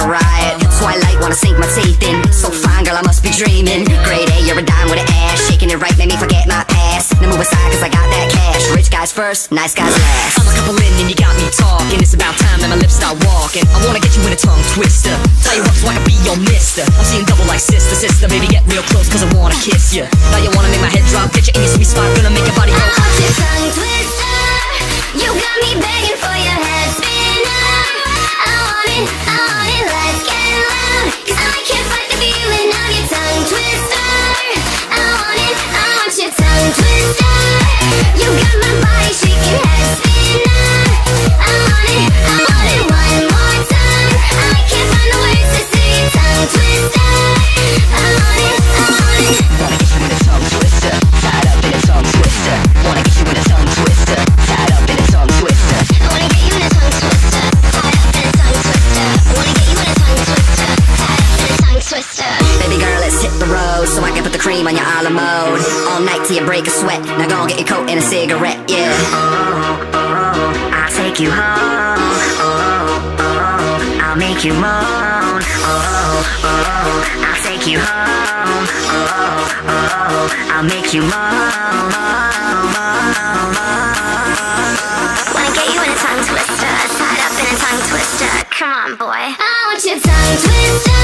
a riot. Twilight, wanna sink my teeth in. So fine, girl, I must be dreaming. Grade A, you're a dime with an ass. Shaking it right, made me forget my past. Now move aside, cause I got that cash. Rich guys first, nice guys last. I'm a couple in and you got me talking. It's about time that my lips start walking. I wanna get you in a tongue twister. Tie you up so I can be your mister. I'm seeing double like sister, sister. Baby, get real close, cause I wanna kiss you. Now you wanna make my head drop. Get you in your sweet spot, gonna make your body go. So I can put the cream on your a la mode. All night till you break a sweat. Now go and get your coat and a cigarette, yeah. Oh, oh, oh, I'll take you home. Oh, oh, oh, I'll make you moan. Oh, oh, oh, I'll take you home. Oh, oh, oh, I'll make you moan. Wanna get you in a tongue twister, tied up in a tongue twister. Come on, boy. I want your tongue twister.